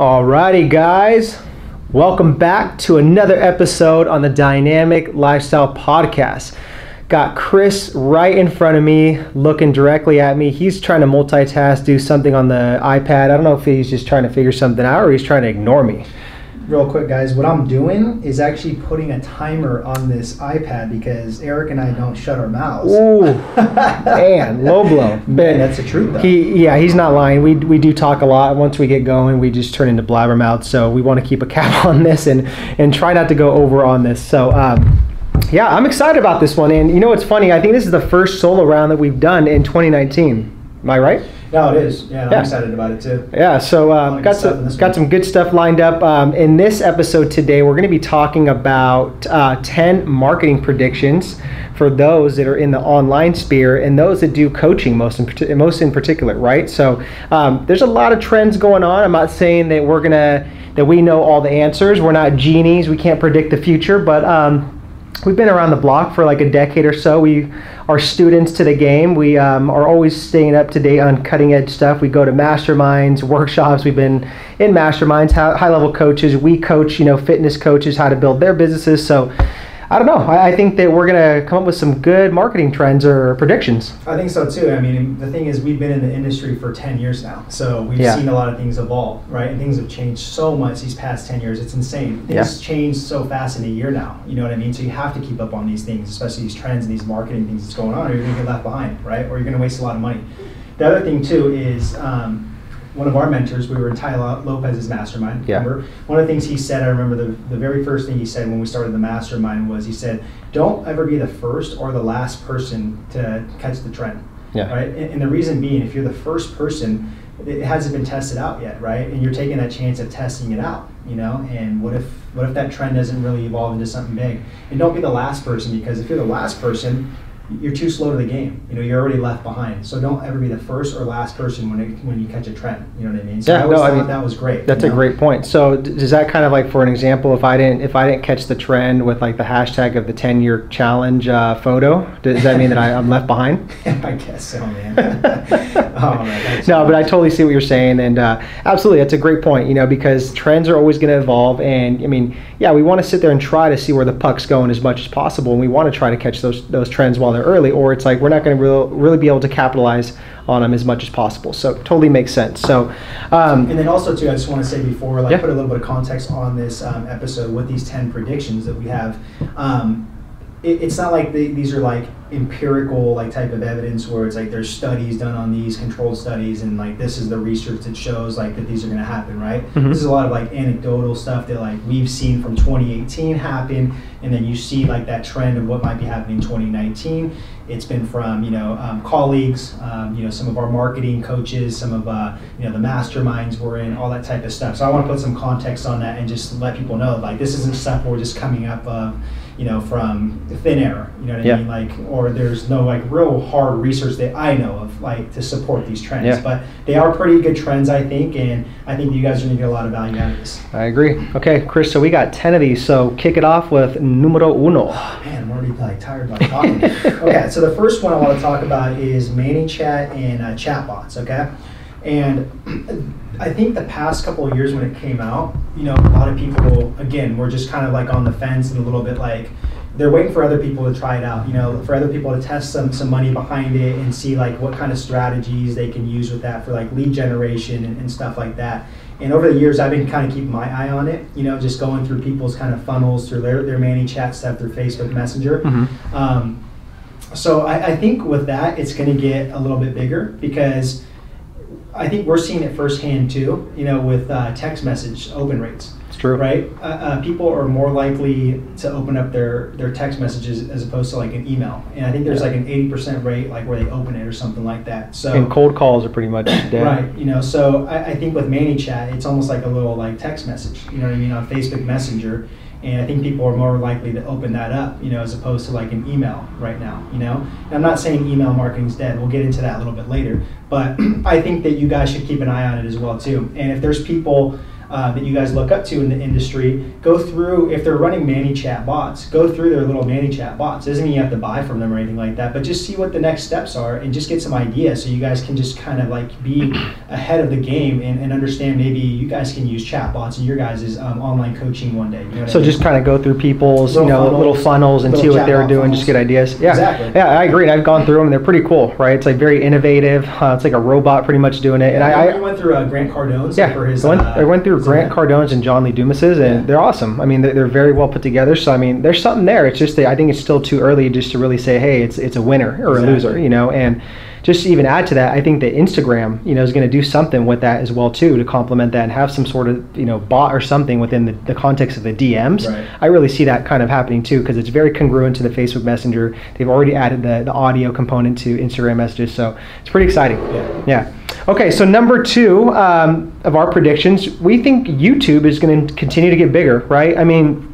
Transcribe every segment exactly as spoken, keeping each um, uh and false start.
Alrighty guys, welcome back to another episode on the Dynamic Lifestyle Podcast. Got Chris right in front of me, looking directly at me. He's trying to multitask, do something on the iPad. I don't know if he's just trying to figure something out or he's trying to ignore me. Real quick guys, what I'm doing is actually putting a timer on this iPad because Eric and I don't shut our mouths. Ooh, man, low blow. But man, that's the truth though. He, yeah, he's not lying. We we do talk a lot. Once we get going, we just turn into blabbermouth. So we want to keep a cap on this and, and try not to go over on this. So, um, yeah, I'm excited about this one. And you know what's funny? I think this is the first solo round that we've done in twenty nineteen. Am I right? No, it is. Yeah, and yeah. I'm excited about it too. Yeah, so um, got, some, got some good stuff lined up. Um, in this episode today, we're going to be talking about uh, ten marketing predictions for those that are in the online sphere and those that do coaching most in, most in particular, right? So um, there's a lot of trends going on. I'm not saying that we're going to, that we know all the answers. We're not genies. We can't predict the future, but um, we've been around the block for like a decade or so. We are students to the game. We um, are always staying up to date on cutting edge stuff. We go to masterminds, workshops. We've been in masterminds, high level coaches. We coach, you know, fitness coaches how to build their businesses. So I don't know. I think that we're going to come up with some good marketing trends or predictions. I think so too. I mean, the thing is we've been in the industry for ten years now. So we've yeah. seen a lot of things evolve, right? And things have changed so much these past ten years. It's insane. Things yeah. changed so fast in a year now. You know what I mean? So you have to keep up on these things, especially these trends and these marketing things that's going on, or you're going to get left behind, right? Or you're going to waste a lot of money. The other thing too is um, one of our mentors, we were in Ty Lopez's mastermind, yeah. remember? One of the things he said, I remember the, the very first thing he said when we started the mastermind was he said, don't ever be the first or the last person to catch the trend, yeah. right? And, and the reason being, if you're the first person, it hasn't been tested out yet, right? And you're taking that chance of testing it out, you know? And what if what if that trend doesn't really evolve into something big? And don't be the last person, because if you're the last person, you're too slow to the game. You know, you're already left behind. So don't ever be the first or last person when it, when you catch a trend. You know what I mean? So yeah, I always no, thought I mean, that was great. That's you know? a great point. So does that kind of like, for an example, if I didn't if I didn't catch the trend with like the hashtag of the ten year challenge uh, photo, does that mean that I, I'm left behind? I guess so, man. oh, man no, but I totally see what you're saying, and uh, absolutely, that's a great point. You know, because trends are always going to evolve, and I mean, yeah, we want to sit there and try to see where the puck's going as much as possible, and we want to try to catch those those trends while early, or it's like we're not going to real, really be able to capitalize on them as much as possible. So totally makes sense. So um, and then also too, I just want to say before like yeah. put a little bit of context on this um, episode with these ten predictions that we have. Um, it, it's not like they, these are like empirical like type of evidence where it's like there's studies done on these controlled studies and like this is the research that shows like that these are going to happen, right? Mm-hmm. This is a lot of like anecdotal stuff that like we've seen from twenty eighteen happen, and then you see like that trend of what might be happening in twenty nineteen. It's been from you know um, colleagues, um, you know some of our marketing coaches, some of uh, you know the masterminds we're in, all that type of stuff. So I want to put some context on that and just let people know like this isn't stuff we're just coming up uh, you know from thin air. You know what I yeah. mean? Like or there's no like real hard research that I know of like to support these trends, yeah. but they are pretty good trends, I think, and I think you guys are gonna get a lot of value out of this. I agree. Okay, Chris, so we got ten of these, so kick it off with numero uno. Oh, man, I'm already like tired by talking. Okay, so the first one I want to talk about is ManyChat and uh, chatbots. Okay, and I think the past couple of years when it came out, you know, a lot of people again were just kind of like on the fence and a little bit like. They're waiting for other people to try it out, you know, for other people to test some some money behind it and see like what kind of strategies they can use with that for like lead generation and, and stuff like that. And over the years, I've been kind of keeping my eye on it, you know, just going through people's kind of funnels through their, their ManyChat stuff, through Facebook Messenger. Mm-hmm. Um, so I, I think with that, it's going to get a little bit bigger because I think we're seeing it firsthand too, you know, with uh, text message open rates. True. Right? Uh, uh, people are more likely to open up their, their text messages as opposed to like an email. And I think there's yeah. like an eighty percent rate like where they open it or something like that. So and cold calls are pretty much dead. Right. You know, so I, I think with ManyChat, it's almost like a little like text message, you know what I mean, on Facebook Messenger. And I think people are more likely to open that up, you know, as opposed to like an email right now, you know. And I'm not saying email marketing's dead. We'll get into that a little bit later. But I think that you guys should keep an eye on it as well too. And if there's people uh, that you guys look up to in the industry, go through, if they're running ManyChat bots, go through their little ManyChat bots. It doesn't mean you have to buy from them or anything like that, but just see what the next steps are and just get some ideas so you guys can just kind of like be ahead of the game and, and understand maybe you guys can use chat bots in your guys' um, online coaching one day. You know what so I mean? Just kind of go through people's little, you know, funnels, little funnels and little see what they're doing, funnels. Just get ideas. Yeah, exactly. Yeah, I agree. And I've gone through them and they're pretty cool, right? It's like very innovative. Uh, it's like a robot pretty much doing it. Yeah, and I, I went through uh, Grant Cardone's. Yeah, for his, I, went, uh, I went through Grant Cardone's and John Lee Dumas's, and yeah. they're awesome. I mean, they're, they're very well put together. So I mean, there's something there. It's just that I think it's still too early just to really say, hey, it's it's a winner or exactly. a loser, you know. And just to even add to that, I think that Instagram, you know, is going to do something with that as well too, to complement that and have some sort of, you know, bot or something within the, the context of the D Ms. Right. I really see that kind of happening too, because it's very congruent to the Facebook Messenger. They've already added the, the audio component to Instagram messages, so it's pretty exciting. Yeah. yeah. Okay, so number two um, of our predictions, we think YouTube is going to continue to get bigger, right? I mean,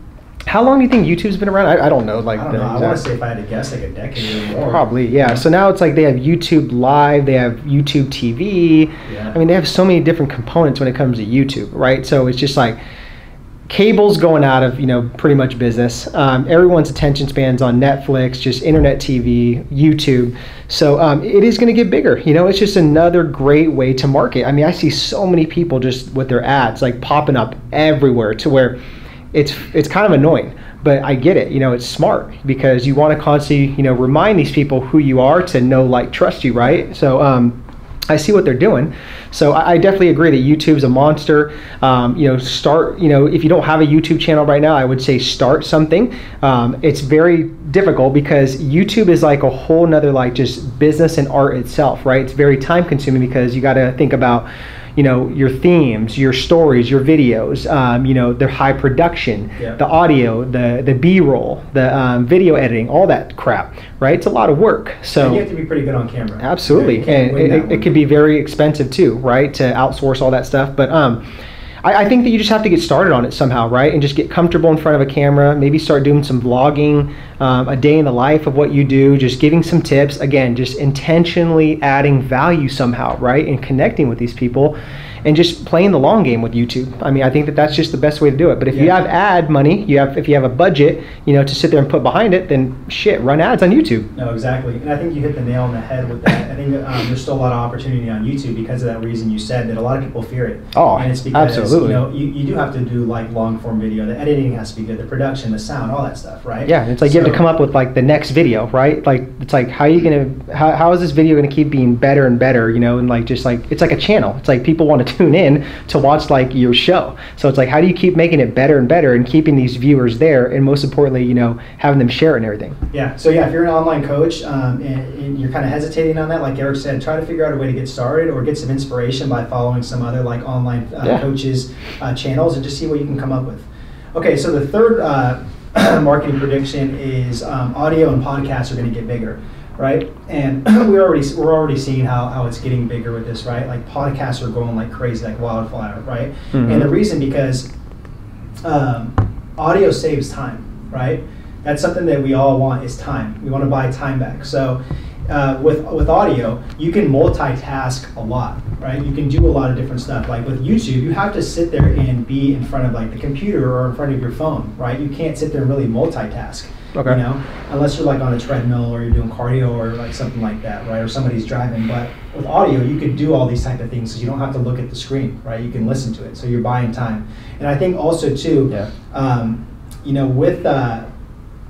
how long do you think YouTube's been around? I, I don't know. Like, I don't know. I want to say, if I had to guess, like a decade or more. Probably, yeah. So now it's like they have YouTube Live, they have YouTube T V. Yeah. I mean, they have so many different components when it comes to YouTube, right? So it's just like cable's going out of, you know, pretty much business. Um, everyone's attention spans on Netflix, just internet T V, YouTube. So um, it is going to get bigger. You know, it's just another great way to market. I mean, I see so many people just with their ads like popping up everywhere to where it's it's kind of annoying, but I get it. You know, it's smart because you want to constantly, you know, remind these people who you are to know, like, trust you, right? So um, I see what they're doing. So I, I definitely agree that YouTube's a monster. Um, you know, start, you know, if you don't have a YouTube channel right now, I would say start something. Um, it's very difficult because YouTube is like a whole nother, like, just business and art itself, right? It's very time consuming because you got to think about, you know, your themes, your stories, your videos, um, you know, the high production, yeah. the audio, the the B-roll, the um, video editing, all that crap, right? It's a lot of work. So and you have to be pretty good on camera. Absolutely. Yeah, and it, it can be very expensive too, right, to outsource all that stuff. But um, I, I think that you just have to get started on it somehow, right, and just get comfortable in front of a camera, maybe start doing some vlogging, um, a day in the life of what you do, just giving some tips, again, just intentionally adding value somehow, right, and connecting with these people and just playing the long game with YouTube. I mean, I think that that's just the best way to do it. But if yeah. you have ad money, you have if you have a budget, you know, to sit there and put behind it, then shit, run ads on YouTube. No, exactly. And I think you hit the nail on the head with that. I think um, there's still a lot of opportunity on YouTube because of that reason you said that a lot of people fear it. Oh, and it's because, absolutely. You know, you, you do have to do like long form video. The editing has to be good, the production, the sound, all that stuff, right? Yeah, it's like so, you have to come up with like the next video, right? Like it's like how are you gonna how how is this video gonna keep being better and better, you know, and like just like it's like a channel. It's like people want to tune in to watch like your show. So it's like, how do you keep making it better and better and keeping these viewers there and most importantly, you know, having them share it and everything. Yeah. So yeah, if you're an online coach um, and, and you're kind of hesitating on that, like Eric said, try to figure out a way to get started or get some inspiration by following some other like online uh, yeah. coaches uh, channels and just see what you can come up with. Okay. So the third uh, marketing prediction is um, audio and podcasts are going to get bigger. Right, and we're already we're already seeing how, how it's getting bigger with this, right? Like podcasts are going like crazy, like wildfire, right? Mm-hmm. And the reason because um, audio saves time, right? That's something that we all want is time. We want to buy time back. So uh, with with audio, you can multitask a lot, right? You can do a lot of different stuff. Like with YouTube, you have to sit there and be in front of like the computer or in front of your phone, right? You can't sit there and really multitask. Okay. You know, unless you're like on a treadmill or you're doing cardio or like something like that, right? Or somebody's driving. But with audio, you could do all these type of things because you don't have to look at the screen, right? You can listen to it, so you're buying time. And I think also too, yeah. um, you know, with uh,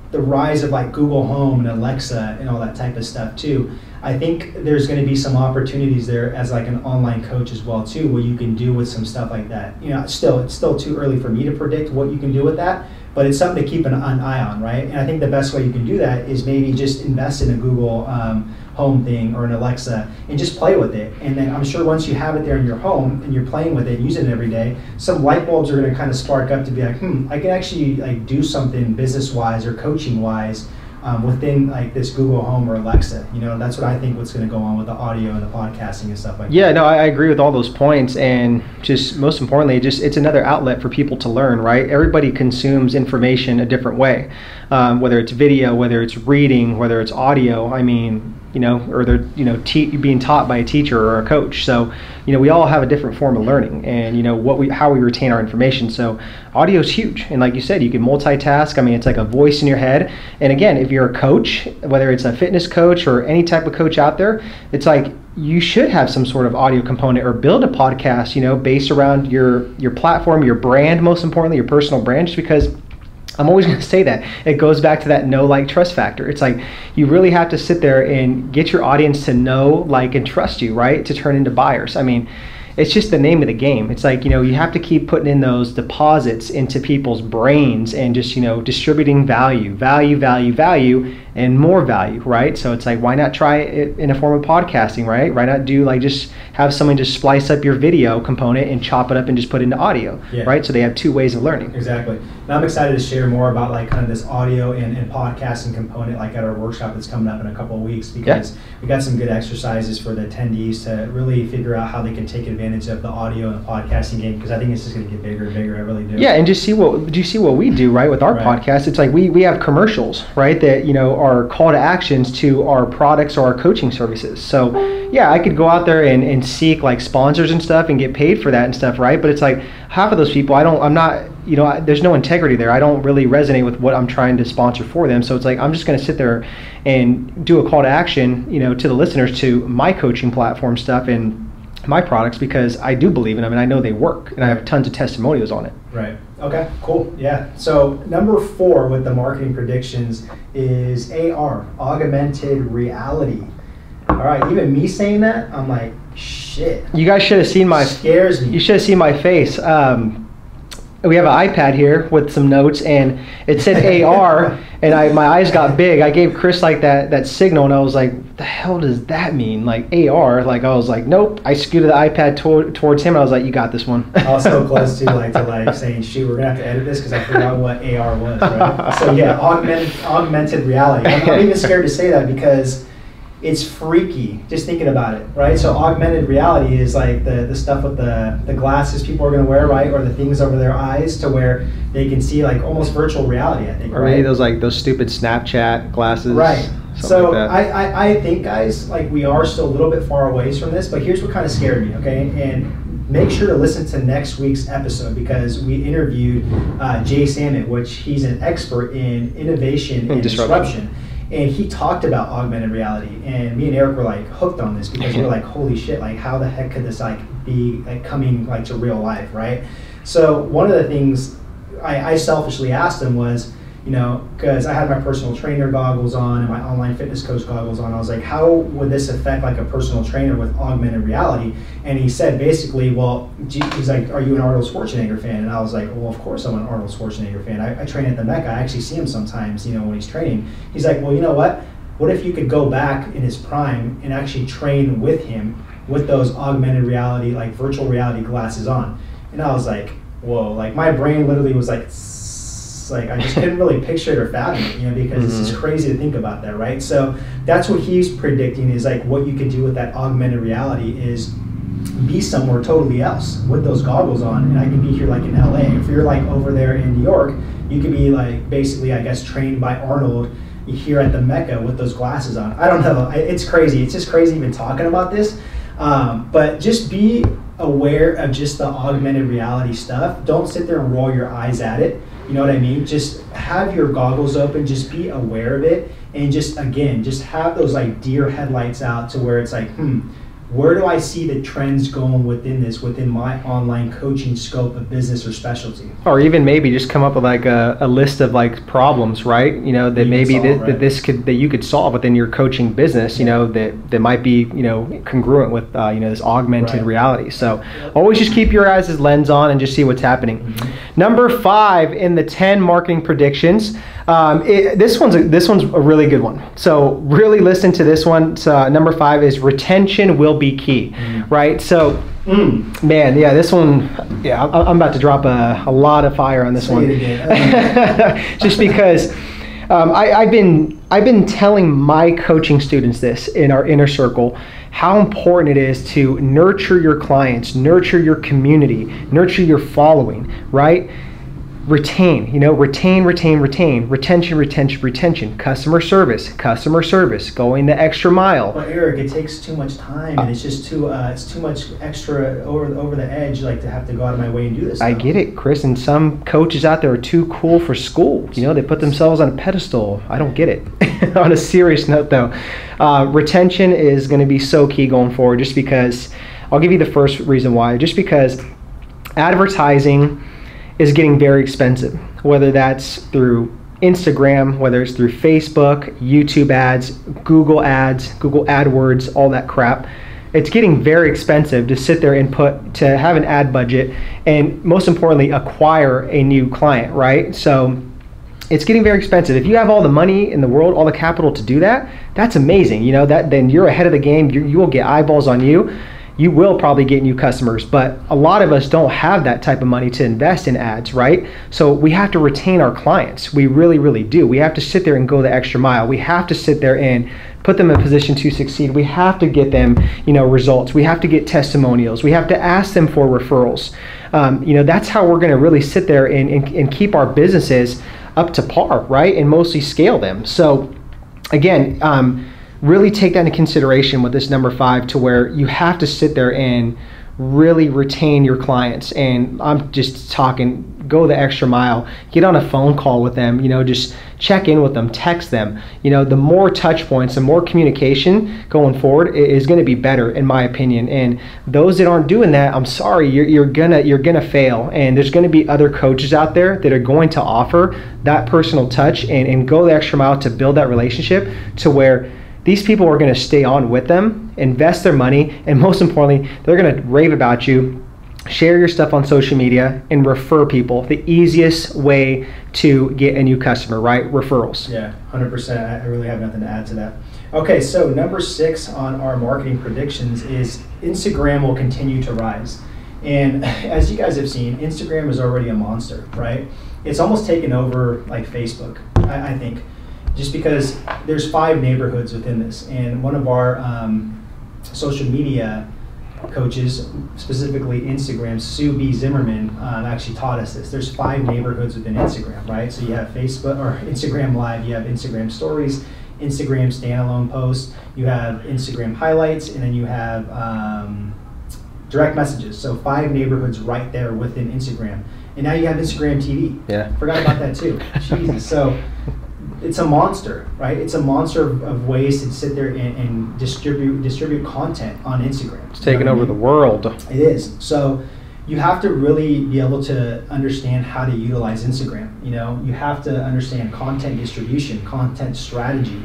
the rise of like Google Home and Alexa and all that type of stuff too, I think there's going to be some opportunities there as like an online coach as well too, what you can do with some stuff like that. You know, still it's still too early for me to predict what you can do with that. But it's something to keep an, an eye on, right? And I think the best way you can do that is maybe just invest in a Google um, Home thing or an Alexa and just play with it. And then I'm sure once you have it there in your home and you're playing with it, using it every day, some light bulbs are gonna kind of spark up to be like, hmm, I can actually like do something business-wise or coaching-wise um, within like this Google Home or Alexa. You know, that's what I think what's gonna go on with the audio and the podcasting and stuff like yeah, that. Yeah, no, I agree with all those points. And just most importantly, just it's another outlet for people to learn, right? Everybody consumes information a different way, um, whether it's video, whether it's reading, whether it's audio. I mean, you know, or they're, you know, te- being taught by a teacher or a coach. So, you know, we all have a different form of learning and, you know, what we, how we retain our information. So audio is huge. And like you said, you can multitask. I mean, it's like a voice in your head. And again, if you're a coach, whether it's a fitness coach or any type of coach out there, it's like, you should have some sort of audio component or build a podcast, you know, based around your, your platform, your brand, most importantly, your personal brand, just because I'm always going to say that. It goes back to that know, like, trust factor. It's like you really have to sit there and get your audience to know, like, and trust you, right, to turn into buyers. I mean, it's just the name of the game. It's like, you know, you have to keep putting in those deposits into people's brains and just, you know, distributing value, value, value, value, and more value, right? So it's like, why not try it in a form of podcasting, right? Why not do, like, just have someone just splice up your video component and chop it up and just put it into audio, yeah. right? So they have two ways of learning. Exactly. And I'm excited to share more about, like, kind of this audio and, and podcasting component, like, at our workshop that's coming up in a couple of weeks, because yeah. we got some good exercises for the attendees to really figure out how they can take advantage of the audio and the podcasting game, because I think it's just going to get bigger and bigger. I really do. Yeah, and just see what do you see what we do, right, with our right. podcast. It's like we we have commercials, right, that, you know, our call to actions to our products or our coaching services. So yeah, I could go out there and, and seek, like, sponsors and stuff and get paid for that and stuff, right? But it's like half of those people, I don't, I'm not, you know, I, there's no integrity there. I don't really resonate with what I'm trying to sponsor for them. So it's like, I'm just going to sit there and do a call to action, you know, to the listeners to my coaching platform stuff and my products, because I do believe in them and I know they work and I have tons of testimonials on it. Right. Okay, cool. Yeah. So number four with the marketing predictions is A R, augmented reality. All right, even me saying that, I'm like, shit. You guys should have seen my scares me. You should have seen my face. Um, we have an iPad here with some notes, and it said A R, and I my eyes got big. I gave Chris, like, that that signal, and I was like, what the hell does that mean? Like, A R? Like, I was like, nope. I scooted the iPad to- towards him, and I was like, you got this one. I was so close to, like, to, like, saying, shoot, we're going to have to edit this because I forgot what A R was, right? So, yeah, augmented, augmented reality. I'm not even scared to say that because it's freaky just thinking about it, right? So augmented reality is like the, the stuff with the, the glasses people are gonna wear, right? Or the things over their eyes to where they can see, like, almost virtual reality, I think. Or right? maybe those, like, those stupid Snapchat glasses. Right. So like I, I, I think, guys, like, we are still a little bit far away from this, but here's what kind of scared me, okay? And make sure to listen to next week's episode because we interviewed uh, Jay Samit, which he's an expert in innovation and disruption. disruption. And he talked about augmented reality, and me and Eric were, like, hooked on this because we were like, holy shit, like, how the heck could this, like, be, like, coming, like, to real life, right? So one of the things I, I selfishly asked him was, you know, because I had my personal trainer goggles on and my online fitness coach goggles on, I was like, how would this affect, like, a personal trainer with augmented reality? And he said basically, well, he's like, are you an Arnold Schwarzenegger fan? And I was like, well, of course I'm an Arnold Schwarzenegger fan. I, I train at the Mecca. I actually see him sometimes, you know, when he's training. He's like, well, you know what? What if you could go back in his prime and actually train with him with those augmented reality, like, virtual reality glasses on? And I was like, whoa, like, my brain literally was like, like, I just couldn't really picture it or fathom it, you know, because mm-hmm. it's just crazy to think about that, right? So that's what he's predicting is, like, what you can do with that augmented reality is be somewhere totally else with those goggles on, and I can be here, like, in L A. If you're, like, over there in New York, you can be, like, basically, I guess, trained by Arnold here at the Mecca with those glasses on. I don't know. It's crazy. It's just crazy even talking about this. Um, but just be aware of just the augmented reality stuff. Don't sit there and roll your eyes at it. You know what I mean? Just have your goggles open, just be aware of it, and just, again, just have those, like, deer headlights out to where it's like, hmm, where do I see the trends going within this, within my online coaching scope of business or specialty? Or even maybe just come up with, like, a, a list of, like, problems, right? You know, that you maybe solve, th- right? that this could, that you could solve within your coaching business, you yeah. know, that, that might be, you know, congruent with, uh, you know, this augmented right. reality. So always just keep your eyes lens on and just see what's happening. Mm-hmm. Number five in the ten marketing predictions. Um, it, this one's a, this one's a really good one. So really listen to this one. So, uh, number five is retention will be key, mm. right? So, mm. man, yeah, this one, yeah, I, I'm about to drop a, a lot of fire on this Say one, it again. Just because um, I, I've been I've been telling my coaching students this in our inner circle. How important it is to nurture your clients, nurture your community, nurture your following, right? retain, you know, retain, retain, retain, retention, retention, retention, customer service, customer service, going the extra mile. Well, Eric, it takes too much time, uh, and it's just too, uh, it's too much extra over over the edge, like to have to go out of my way and do this. I now. get it, Chris, and some coaches out there are too cool for school. You know, they put themselves on a pedestal. I don't get it. On a serious note, though, uh, retention is going to be so key going forward. Just because, I'll give you the first reason why. Just because advertising is getting very expensive, whether that's through Instagram, whether it's through Facebook, YouTube ads, Google ads, Google AdWords, all that crap. It's getting very expensive to sit there and put, to have an ad budget, and most importantly, acquire a new client, right? So it's getting very expensive. If you have all the money in the world, all the capital to do that, that's amazing. You know, that then you're ahead of the game. You, you will get eyeballs on you. You will probably get new customers, but a lot of us don't have that type of money to invest in ads, right? So we have to retain our clients. We really, really do. We have to sit there and go the extra mile. We have to sit there and put them in a position to succeed. We have to get them, you know, results. We have to get testimonials. We have to ask them for referrals. Um, you know, that's how we're going to really sit there and, and, and keep our businesses up to par, right? And mostly scale them. So again, um, really take that into consideration with this number five, to where you have to sit there and really retain your clients. And I'm just talking, go the extra mile, get on a phone call with them, you know, just check in with them, text them. You know, the more touch points, the more communication going forward is going to be better, in my opinion. And those that aren't doing that, I'm sorry, you're, you're gonna you're gonna fail. And there's going to be other coaches out there that are going to offer that personal touch and, and go the extra mile to build that relationship, to where these people are going to stay on with them, invest their money, and most importantly, they're going to rave about you, share your stuff on social media, and refer people. The easiest way to get a new customer, right? Referrals. Yeah, one hundred percent. I really have nothing to add to that. Okay, so number six on our marketing predictions is Instagram will continue to rise. And as you guys have seen, Instagram is already a monster, right? It's almost taken over like Facebook, I, I think. Just because there's five neighborhoods within this, and one of our um, social media coaches, specifically Instagram, Sue B. Zimmerman, um, actually taught us this. There's five neighborhoods within Instagram, right? So you have Facebook or Instagram Live, you have Instagram Stories, Instagram standalone posts, you have Instagram Highlights, and then you have um, direct messages. So five neighborhoods right there within Instagram, and now you have Instagram T V. Yeah, forgot about that too. Jesus, so. It's a monster, right? It's a monster of, of ways to sit there and, and distribute distribute content on Instagram. It's taking over the world. It is. So you have to really be able to understand how to utilize Instagram. You know, you have to understand content distribution, content strategy,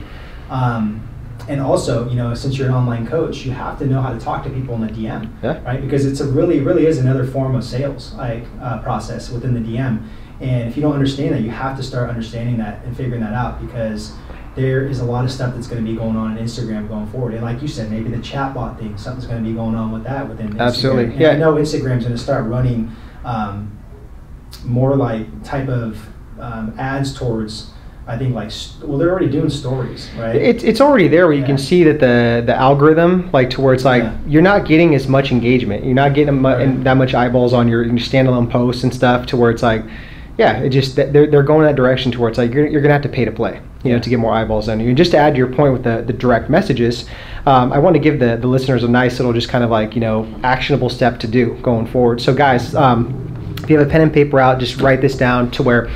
um, and also, you know, since you're an online coach, you have to know how to talk to people in the D M, yeah. right? Because it's a really, really is another form of sales, like uh, process within the D M. And if you don't understand that, you have to start understanding that and figuring that out, because there is a lot of stuff that's going to be going on in Instagram going forward. And like you said, maybe the chatbot thing, something's going to be going on with that within Instagram. Absolutely. And yeah. I know Instagram's going to start running um, more like type of um, ads towards, I think, like, well, they're already doing stories, right? It's it's already there where you yeah. can see that the the algorithm, like, to where it's like yeah. you're not getting as much engagement, you're not getting mu- right. that much eyeballs on your, your standalone posts and stuff, to where it's like. Yeah, it just they're they're going that direction to where it's like you're you're gonna have to pay to play, you know, to get more eyeballs on you. And just to add to your point with the, the direct messages, um, I want to give the, the listeners a nice little just kind of like, you know, actionable step to do going forward. So guys, um, if you have a pen and paper out, just write this down, to where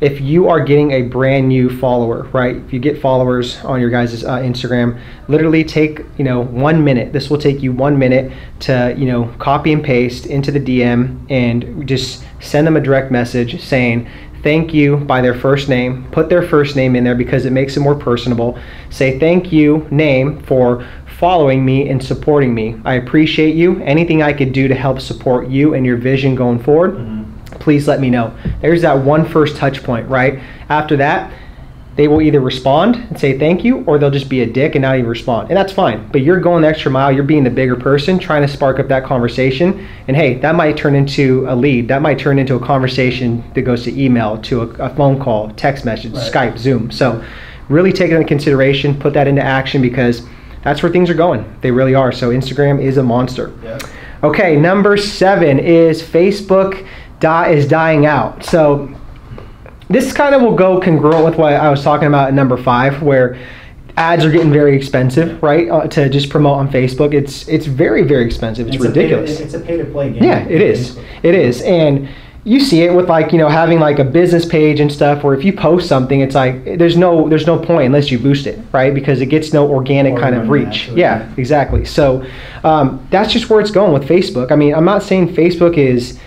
if you are getting a brand new follower, right? If you get followers on your guys' uh, Instagram, literally take, you know, one minute. This will take you one minute to, you know, copy and paste into the D M and just send them a direct message saying, thank you by their first name. Put their first name in there because it makes it more personable. Say, thank you, name, for following me and supporting me. I appreciate you. Anything I could do to help support you and your vision going forward, mm-hmm. please let me know. There's that one first touch point, right? After that, they will either respond and say thank you, or they'll just be a dick and not even respond. And that's fine. But you're going the extra mile. You're being the bigger person, trying to spark up that conversation. And hey, that might turn into a lead. That might turn into a conversation that goes to email, to a, a phone call, text message, right. Skype, Zoom. So really take it into consideration. Put that into action, because that's where things are going. They really are. So Instagram is a monster. Yeah. Okay, number seven is Facebook. Dot is dying out. So This kind of will go congruent with what I was talking about at number five, where ads are getting very expensive, right? Uh, to just promote on Facebook, it's it's very, very expensive. It's, it's ridiculous. A pay to, it's a pay-to-play game. Yeah, it is. It is. And you see it with, like, you know, having like a business page and stuff, where if you post something, it's like there's no there's no point unless you boost it, right? Because it gets no organic or kind of reach. Yeah, exactly. So um, that's just where it's going with Facebook. I mean, I'm not saying Facebook is,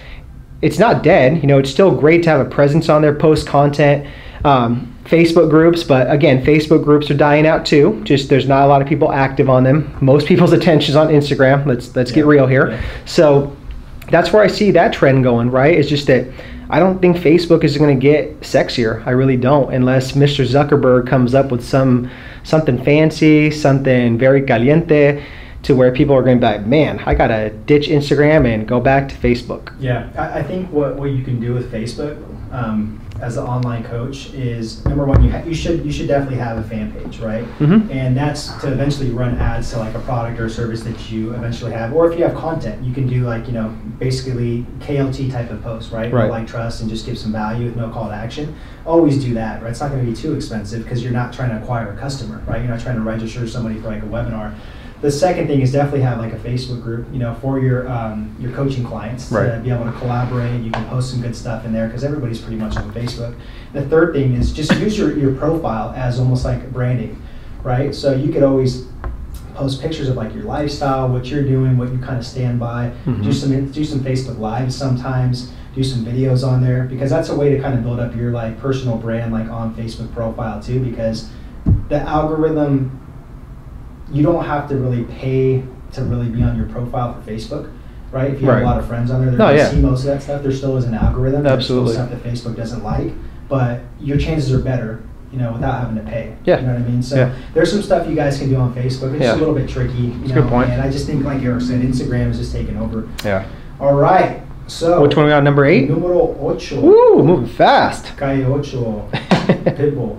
it's not dead. You know, it's still great to have a presence on there, post content, um, Facebook groups. But again, Facebook groups are dying out too. Just there's not a lot of people active on them. Most people's attention's on Instagram. Let's let's yeah. get real here. Yeah. So that's where I see that trend going, right? It's just that I don't think Facebook is going to get sexier. I really don't, unless Mister Zuckerberg comes up with some something fancy, something very caliente, to where people are going to be like, man, I got to ditch Instagram and go back to Facebook. Yeah, I, I think what, what you can do with Facebook um, as an online coach is, number one, you ha- you should you should definitely have a fan page, right? Mm-hmm. And that's to eventually run ads to like a product or service that you eventually have. Or if you have content, you can do like, you know, basically K L T type of posts, right? right. Like trust and just give some value with no call to action. Always do that, right? It's not going to be too expensive because you're not trying to acquire a customer, right? You're not trying to register somebody for like a webinar. The second thing is definitely have like a Facebook group, you know, for your um, your coaching clients right. to be able to collaborate. You can post some good stuff in there because everybody's pretty much on Facebook. The third thing is just use your, your profile as almost like branding, right? So you could always post pictures of like your lifestyle, what you're doing, what you kind of stand by. Mm-hmm. Do some do some Facebook Lives sometimes. Do some videos on there, because that's a way to kind of build up your like personal brand like on Facebook profile too, because the algorithm. You don't have to really pay to really be on your profile for Facebook, right? If you have right. a lot of friends on there, they're no, going to yeah. see most of that stuff. There still is an algorithm. Absolutely. There's still stuff that Facebook doesn't like, but your chances are better, you know, without having to pay. Yeah. You know what I mean? So yeah. there's some stuff you guys can do on Facebook. It's yeah. a little bit tricky. You That's know, a good point. And I just think, like Eric said, Instagram is just taking over. Yeah. All right. So. Which one are we on? Number eight? Numero ocho. Woo, moving fast. Calle ocho. Pitbull.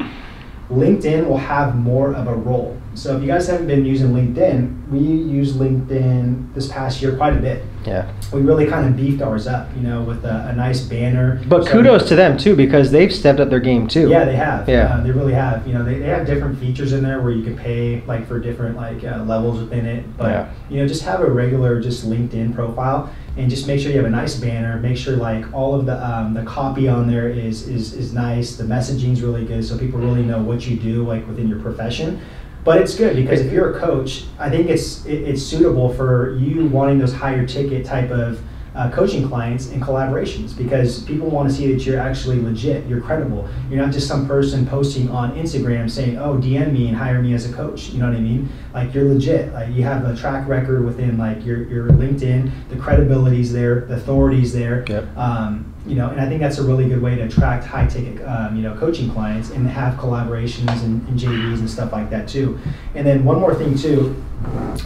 LinkedIn will have more of a role. So if you guys haven't been using LinkedIn, we use LinkedIn this past year quite a bit. Yeah. We really kind of beefed ours up, you know, with a, a nice banner. But so kudos to them too, because they've stepped up their game too. Yeah, they have. Yeah. Uh, they really have. You know, they, they have different features in there where you can pay like for different like uh, levels within it. But, yeah. you know, just have a regular just LinkedIn profile and just make sure you have a nice banner. Make sure like all of the um, the copy on there is, is, is nice. The messaging's really good, so people really know what you do like within your profession. But it's good because if you're a coach, I think it's it, it's suitable for you wanting those higher ticket type of uh, coaching clients and collaborations, because people want to see that you're actually legit, you're credible. You're not just some person posting on Instagram saying, oh, D M me and hire me as a coach. You know what I mean? Like you're legit. Like you have a track record within like your, your LinkedIn, the credibility's there, the authority's there. Yep. Um, You know, and I think that's a really good way to attract high-ticket, um, you know, coaching clients and have collaborations and, and J Vs and stuff like that too. And then one more thing too,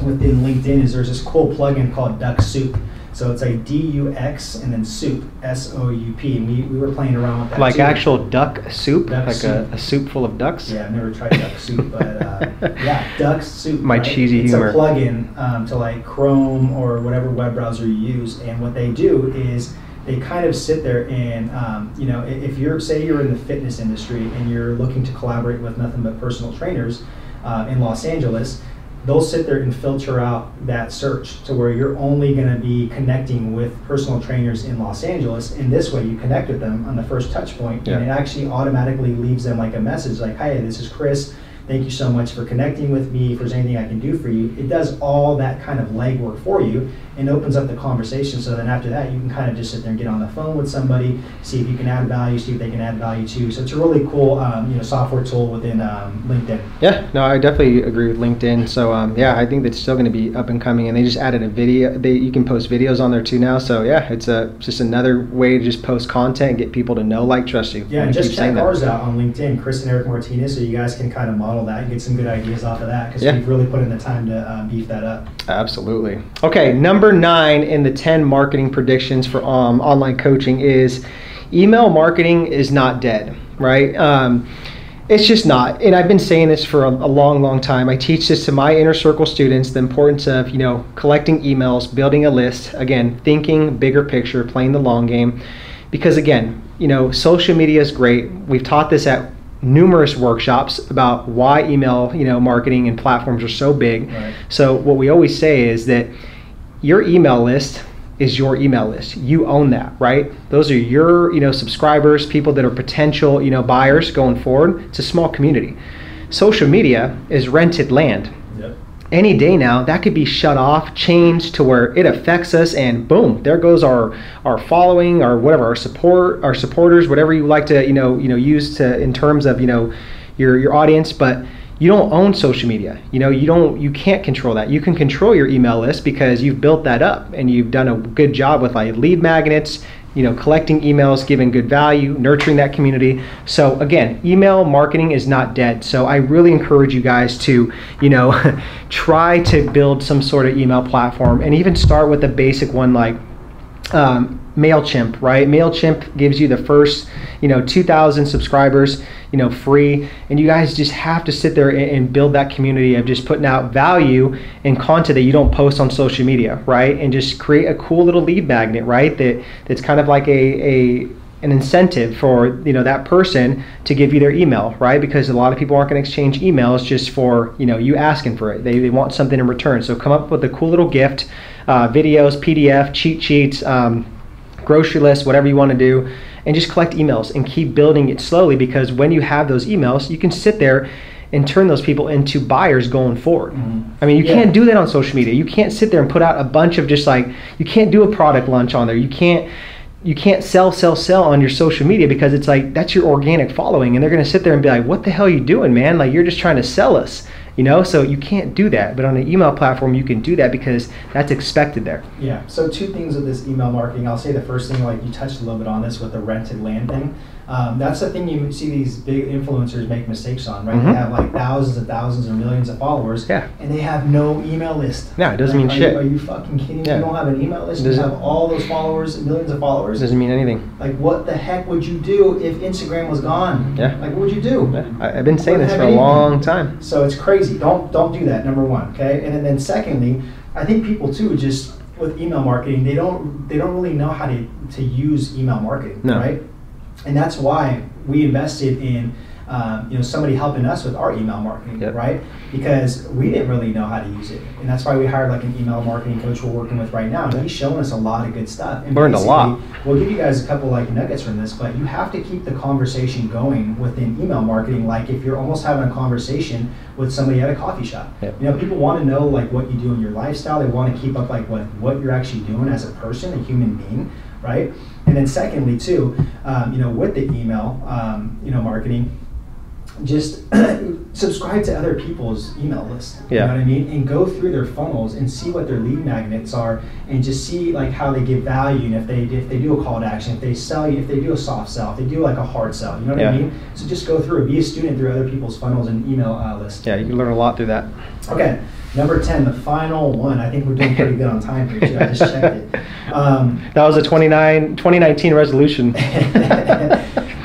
within LinkedIn is there's this cool plugin called DuckSoup. So it's like D U X and then soup, S O U P. And we, we were playing around with that Like too. Actual duck soup? Duck like soup. A, a soup full of ducks? Yeah, I've never tried duck soup, but uh, yeah, duck soup. My right? cheesy it's humor. It's a plugin um, to like Chrome or whatever web browser you use. And what they do is they kind of sit there and, um, you know, if you're, say you're in the fitness industry and you're looking to collaborate with nothing but personal trainers uh, in Los Angeles, they'll sit there and filter out that search to where you're only going to be connecting with personal trainers in Los Angeles. And this way you connect with them on the first touch point, yeah. and it actually automatically leaves them like a message like, hey, this is Chris. Thank you so much for connecting with me. If there's anything I can do for you, it does all that kind of legwork for you and opens up the conversation. So then after that, you can kind of just sit there and get on the phone with somebody, see if you can add value, see if they can add value too. So it's a really cool, um, you know, software tool within um, LinkedIn. Yeah, no, I definitely agree with LinkedIn. So um, yeah, I think that's still going to be up and coming. And they just added a video. They you can post videos on there too now. So yeah, it's a just another way to just post content, and get people to know, like, trust you. Yeah, and just check ours out on LinkedIn, Chris and Eric Martinez, so you guys can kind of model that and get some good ideas off of that, because yeah. we've really put in the time to uh, beef that up. Absolutely. Okay, number nine in the ten marketing predictions for um, online coaching is email marketing is not dead, right? Um, it's just not. And I've been saying this for a, a long, long time. I teach this to my inner circle students, the importance of, you know, collecting emails, building a list, again, thinking bigger picture, playing the long game. Because again, you know, social media is great. We've taught this at numerous workshops about why email, you know, marketing and platforms are so big. Right. So what we always say is that your email list is your email list. You own that, right? Those are your, you know, subscribers, people that are potential, you know, buyers going forward. It's a small community. Social media is rented land. Yep. Any day now, that could be shut off, changed to where it affects us, and boom, there goes our our following, or whatever, our support, our supporters, whatever you like to, you know, you know, use to in terms of, you know, your your audience, but you don't own social media. You know, you don't, you can't control that. You can control your email list because you've built that up and you've done a good job with like lead magnets, you know, collecting emails, giving good value, nurturing that community. So again, email marketing is not dead. So I really encourage you guys to, you know, try to build some sort of email platform, and even start with a basic one like um, MailChimp, right? MailChimp gives you the first, you know, two thousand subscribers, you know, free, and you guys just have to sit there and build that community of just putting out value and content that you don't post on social media, right? And just create a cool little lead magnet, right? That that's kind of like a a an incentive for, you know, that person to give you their email, right? Because a lot of people aren't going to exchange emails just for, you know, you asking for it. They, they want something in return. So come up with a cool little gift, uh, videos, P D F, cheat sheets, um, grocery list, whatever you want to do, and just collect emails and keep building it slowly, because when you have those emails, you can sit there and turn those people into buyers going forward. Mm-hmm. I mean, you yeah. can't do that on social media. You can't sit there and put out a bunch of just like, you can't do a product launch on there. You can't you can't sell, sell, sell on your social media, because it's like, that's your organic following, and they're going to sit there and be like, what the hell are you doing, man? Like, you're just trying to sell us, you know? So you can't do that. But on an email platform, you can do that because that's expected there. Yeah. So two things with this email marketing. I'll say the first thing, like you touched a little bit on this with the rented land thing. Um, that's the thing you see these big influencers make mistakes on, right? Mm-hmm. They have like thousands and thousands and millions of followers, yeah. and they have no email list. No, it doesn't like, mean are shit. You, are you fucking kidding me? Yeah. You don't have an email list? You have all those followers, millions of followers. It doesn't mean anything. Like, what the heck would you do if Instagram was gone? Yeah. Like, what would you do? Yeah. I, I've been saying this for a long time. So it's crazy. Don't don't do that, number one, okay? And, and then secondly, I think people too just, with email marketing, they don't they don't really know how to, to use email marketing, no. right? And that's why we invested in um, you know, somebody helping us with our email marketing, yep. right? Because we didn't really know how to use it. And that's why we hired like an email marketing coach we're working with right now. And he's showing us a lot of good stuff. And learned a lot. We'll give you guys a couple like nuggets from this, but you have to keep the conversation going within email marketing. Like if you're almost having a conversation with somebody at a coffee shop. Yep. You know, people want to know like what you do in your lifestyle. They want to keep up like what, what you're actually doing as a person, a human being, right? And then secondly, too, um, you know, with the email, um, you know, marketing, just subscribe to other people's email list, yeah. you know what I mean? And go through their funnels and see what their lead magnets are, and just see like how they give value, and if they if they do a call to action, if they sell you, if they do a soft sell, if they do like a hard sell, you know what yeah. I mean? So just go through, be a student through other people's funnels and email uh, list. Yeah, you can learn a lot through that. Okay, number ten, the final one. I think we're doing pretty good on time here too, I just checked it. Um, that was a twenty nineteen resolution.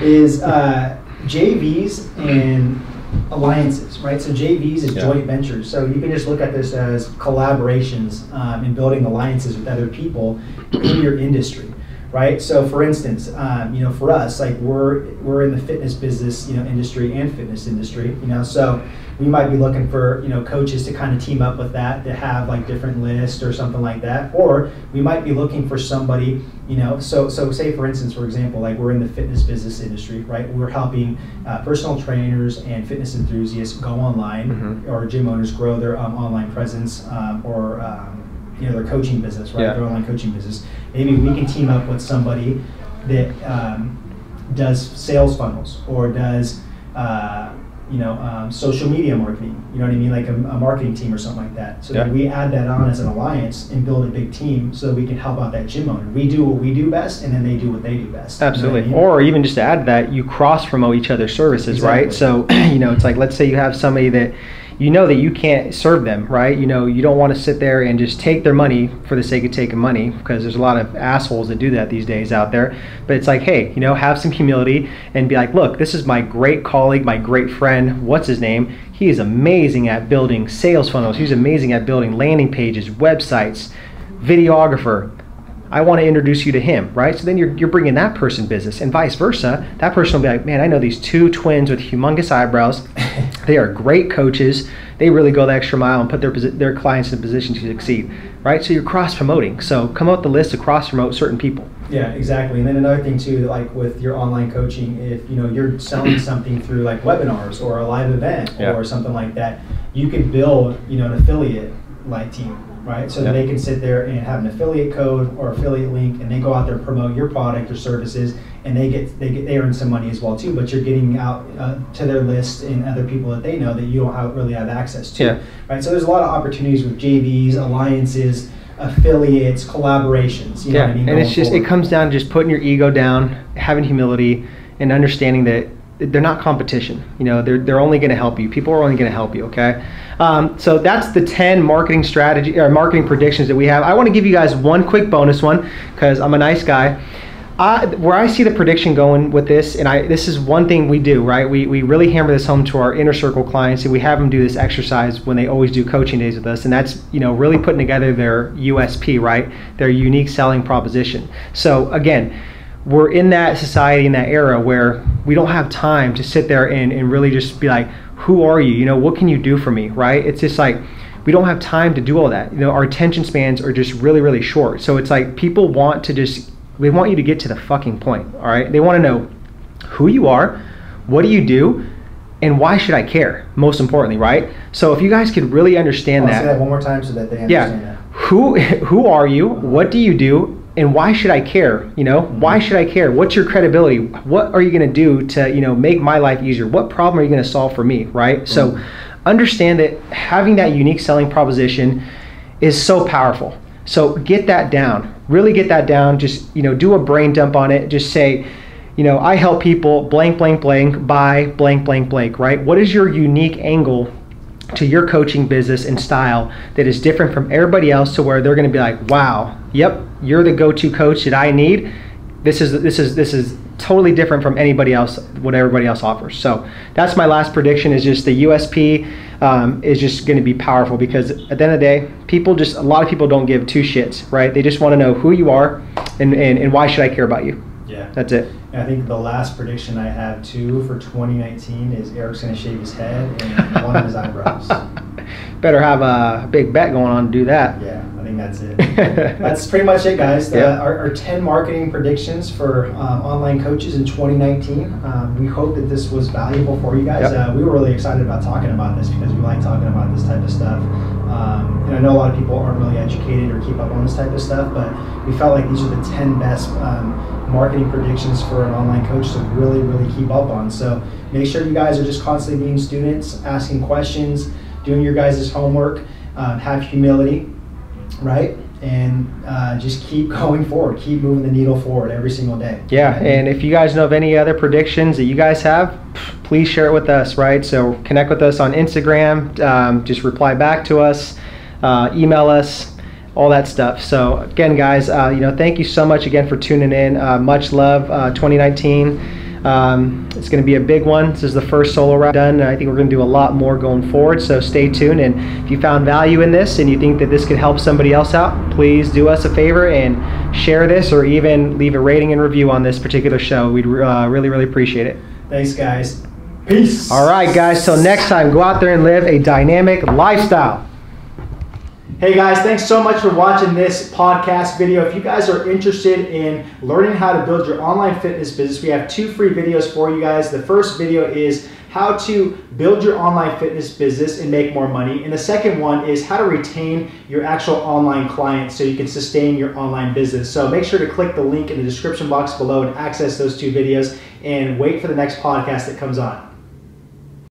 is uh, J Vs and alliances, right? So J Vs is yeah. joint ventures. So you can just look at this as collaborations um, and building alliances with other people in your industry, right? So for instance, um, you know, for us, like we're we're in the fitness business, you know, industry and fitness industry, you know, so we might be looking for, you know, coaches to kind of team up with that, to have like different lists or something like that. Or we might be looking for somebody, you know, so so say for instance, for example, like we're in the fitness business industry, right? We're helping uh, personal trainers and fitness enthusiasts go online mm-hmm. or gym owners grow their um, online presence um, or, um, you know, their coaching business, right? Yeah. Their online coaching business. Maybe we can team up with somebody that um, does sales funnels or does, uh, you know, um, social media marketing, you know what I mean? Like a, a marketing team or something like that. So yeah. that we add that on as an alliance and build a big team so that we can help out that gym owner. We do what we do best, and then they do what they do best. Absolutely. You know what I mean? Or even just to add to that, you cross promote each other's services, exactly. right? So, you know, it's like, let's say you have somebody that, you know that you can't serve them, right? You know, you don't want to sit there and just take their money for the sake of taking money, because there's a lot of assholes that do that these days out there. But it's like, hey, you know, have some humility and be like, look, this is my great colleague, my great friend, what's his name? He is amazing at building sales funnels. He's amazing at building landing pages, websites, videographer. I want to introduce you to him, right? So then you're, you're bringing that person business, and vice versa. That person will be like, man, I know these two twins with humongous eyebrows. They are great coaches. They really go the extra mile and put their their clients in a position to succeed, right? So you're cross-promoting. So come up with the list to cross-promote certain people. Yeah, exactly. And then another thing too, like with your online coaching, if you know you're selling something through like webinars or a live event yeah. or something like that, you could build, you know, an affiliate like team, right? So yeah. that they can sit there and have an affiliate code or affiliate link, and they go out there and promote your product or services, and they get they get they earn some money as well too. But you're getting out uh, to their list and other people that they know that you don't have, really have access to, yeah. right? So there's a lot of opportunities with J Vs, alliances, affiliates, collaborations, you know yeah. what I mean? And it's just, forward. It comes down to just putting your ego down, having humility, and understanding that they're not competition. You know, they're they're only going to help you. People are only going to help you. Okay, um, so that's the ten marketing strategy or marketing predictions that we have. I want to give you guys one quick bonus one because I'm a nice guy. I, where I see the prediction going with this, and I this is one thing we do, right? We we really hammer this home to our inner circle clients, and we have them do this exercise when they always do coaching days with us, and that's, you know, really putting together their U S P, right? Their unique selling proposition. So again, we're in that society, in that era where we don't have time to sit there and, and really just be like, who are you? You know, what can you do for me, right? It's just like, we don't have time to do all that. You know, our attention spans are just really, really short. So it's like people want to just, we want you to get to the fucking point, all right? They want to know who you are, what do you do, and why should I care, most importantly, right? So if you guys could really understand that. I'll say that one more time so that they understand yeah. that. Who, who are you? What do you do? And why should I care? You know, mm-hmm. why should I care? What's your credibility? What are you going to do to, you know, make my life easier? What problem are you going to solve for me, right? Mm-hmm. So understand that having that unique selling proposition is so powerful. So get that down. Really get that down. Just, you know, do a brain dump on it. Just say, you know, I help people blank, blank, blank by blank, blank, blank, right? What is your unique angle to your coaching business and style that is different from everybody else to where they're going to be like, wow, yep, you're the go-to coach that I need. This is this is this is totally different from anybody else, what everybody else offers. So that's my last prediction, is just the U S P um, is just going to be powerful, because at the end of the day, people just a lot of people don't give two shits, right? They just want to know who you are and, and and why should I care about you? Yeah, that's it. I think the last prediction I have too for twenty nineteen is Eric's gonna shave his head and one of his eyebrows. Better have a big bet going on to do that. Yeah, I think that's it. That's pretty much it, guys. The, yeah. our, our ten marketing predictions for uh, online coaches in twenty nineteen. Um, we hope that this was valuable for you guys. Yep. Uh, we were really excited about talking about this because we like talking about this type of stuff. Um, and I know a lot of people aren't really educated or keep up on this type of stuff, but we felt like these are the ten best um, marketing predictions for an online coach to really, really keep up on. So make sure you guys are just constantly being students, asking questions, doing your guys' homework, um, have humility, right? And uh, just keep going forward, keep moving the needle forward every single day. Yeah, and if you guys know of any other predictions that you guys have, please share it with us, right? So connect with us on Instagram, um, just reply back to us, uh, email us, all that stuff. So again, guys, uh, you know, thank you so much again for tuning in. Uh, much love, uh, twenty nineteen. Um, it's going to be a big one. This is the first solo round done, and I think we're going to do a lot more going forward. So stay tuned. And if you found value in this and you think that this could help somebody else out, please do us a favor and share this, or even leave a rating and review on this particular show. We'd uh, really, really appreciate it. Thanks, guys. Peace. All right, guys. So next time, go out there and live a dynamic lifestyle. Hey guys, thanks so much for watching this podcast video. If you guys are interested in learning how to build your online fitness business, we have two free videos for you guys. The first video is how to build your online fitness business and make more money. And the second one is how to retain your actual online clients so you can sustain your online business. So make sure to click the link in the description box below and access those two videos, and wait for the next podcast that comes on.